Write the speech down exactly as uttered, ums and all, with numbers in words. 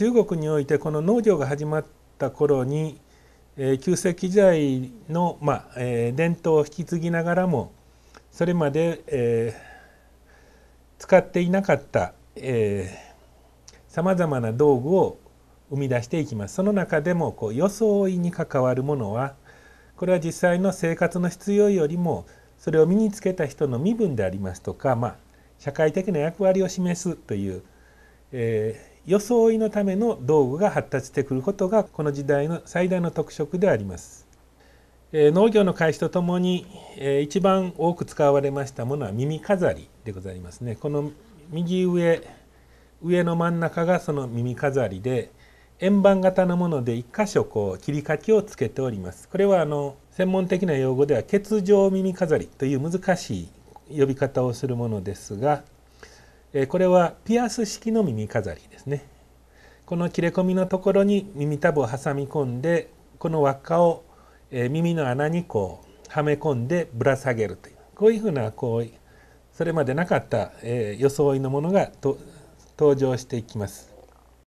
中国においてこの農業が始まった頃に、えー、旧石器時代の、まあえー、伝統を引き継ぎながらもそれまで、えー、使っていなかったさまざまな道具を生み出していきます。その中でもこう装いに関わるものはこれは実際の生活の必要よりもそれを身につけた人の身分でありますとか、まあ、社会的な役割を示すという、えー、装いのための道具が発達してくることがこの時代の最大の特色であります。えー、農業の開始とともに、えー、一番多く使われましたものは耳飾りでございますね。この右上上の真ん中がその耳飾りで、円盤型のもので一箇所こう切り欠きをつけております。これはあの専門的な用語では欠状耳飾りという難しい呼び方をするものですが、これはピアス式の耳飾りですね。この切れ込みのところに耳たぶを挟み込んで、この輪っかを耳の穴にこうはめ込んでぶら下げるという、こういうふうなこうそれまでなかった装いのものが登場していきます。